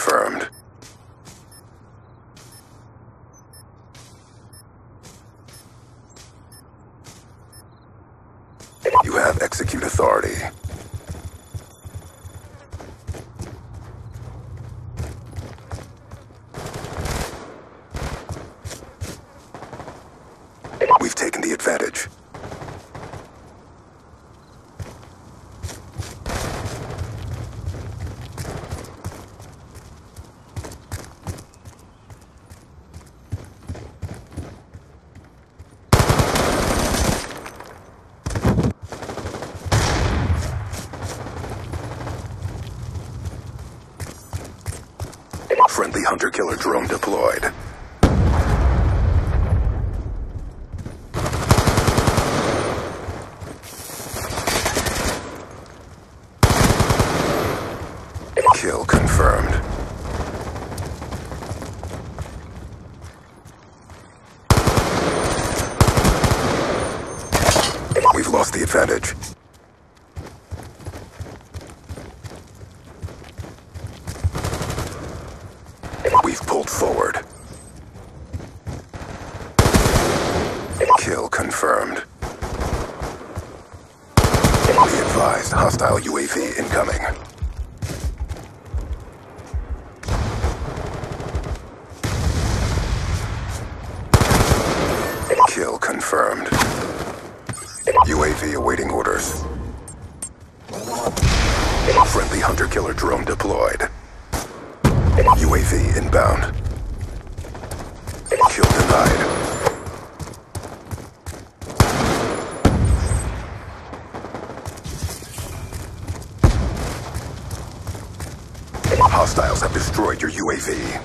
confirmed. You have execute authority. We've taken the advantage. Friendly hunter-killer drone deployed. Kill confirmed. We've lost the advantage. We've pulled forward. Kill confirmed. Be advised, hostile UAV incoming. Kill confirmed. UAV awaiting orders. Friendly hunter-killer drone deployed. UAV inbound. Kill denied. Hostiles have destroyed your UAV.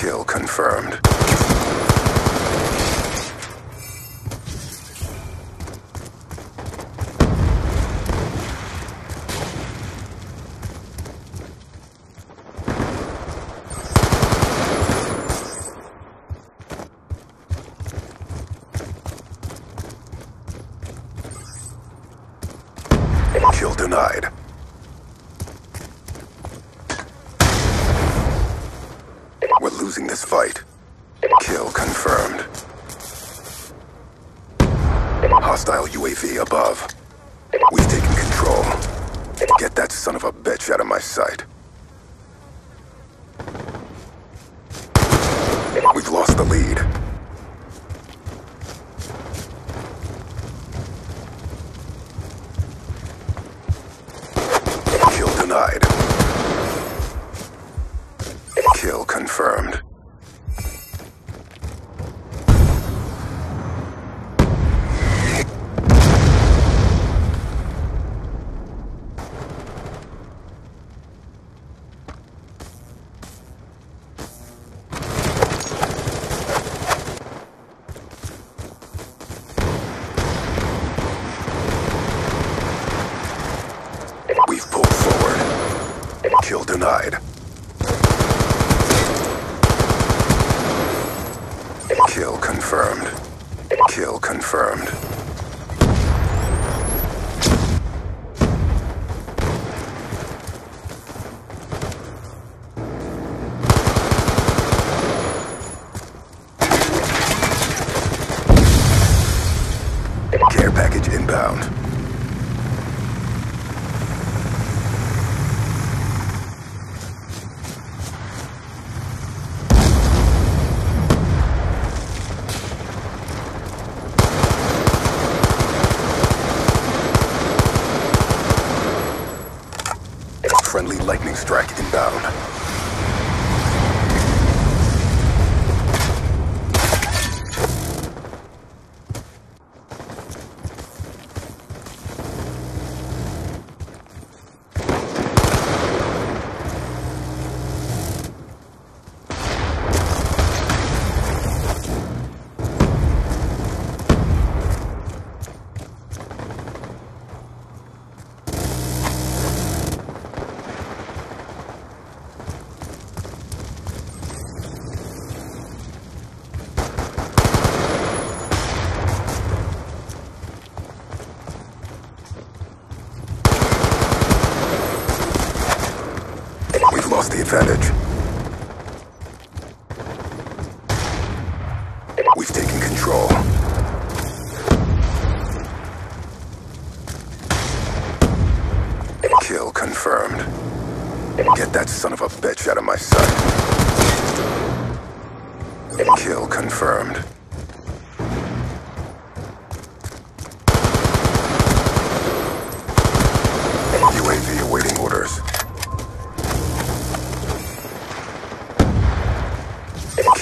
Kill confirmed. Kill denied. We're losing this fight. Kill confirmed. Hostile UAV above. We've taken control. Get that son of a bitch out of my sight. We've lost the lead. Kill denied. Kill confirmed. We've pulled forward. Kill denied. Kill confirmed. Kill confirmed. Care package inbound. Friendly lightning strike inbound. lost the advantage. We've taken control. Kill confirmed. Get that son of a bitch out of my sight. Kill confirmed. UAV awaiting orders.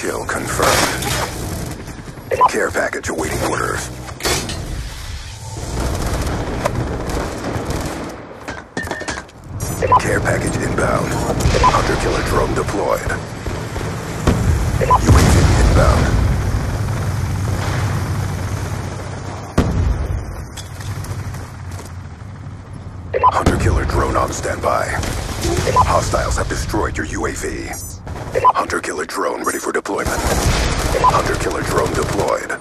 Kill confirmed. Care package awaiting orders. Care package inbound. Hunter killer drone deployed. UAV inbound. Hunter killer drone on standby. Hostiles have destroyed your UAV. Hunter killer drone ready for deployment. Hunter killer drone deployed.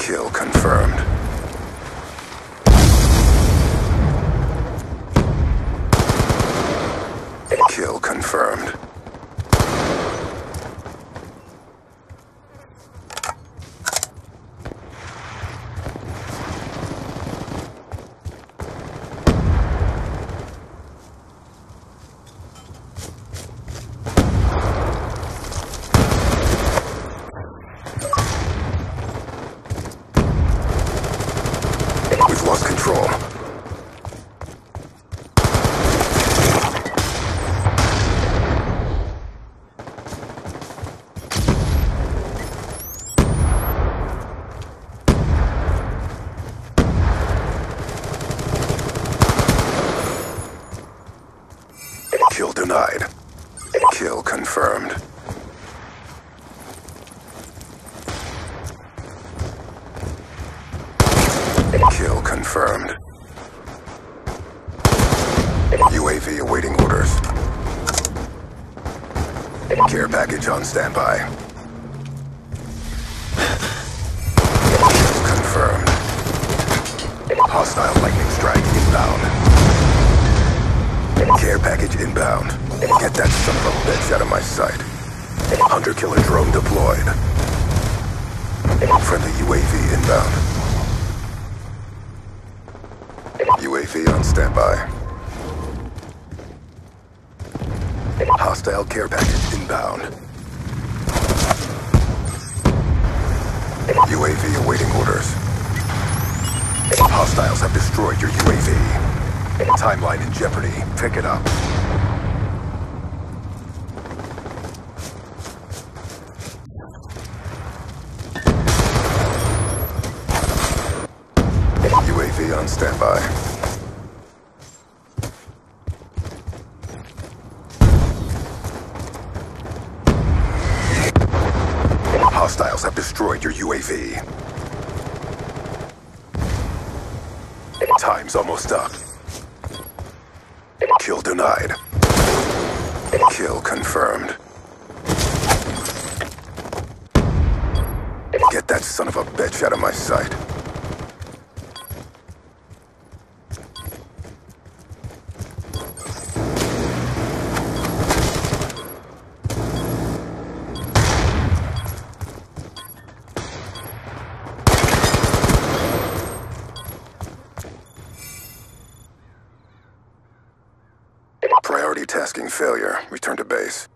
Kill confirmed. Kill confirmed. Lost control. Kill denied. Kill confirmed. Kill confirmed. UAV awaiting orders. Care package on standby. Kill confirmed. Hostile lightning strike inbound. Care package inbound. Get that son of a bitch out of my sight. Hunter killer drone deployed. Friendly UAV inbound. UAV on standby. Hostile care package inbound. UAV awaiting orders. Hostiles have destroyed your UAV. Timeline in jeopardy. Pick it up. UAV on standby. Hostiles have destroyed your UAV. Time's almost up. Kill denied. Kill confirmed. Get that son of a bitch out of my sight. Multitasking failure. Return to base.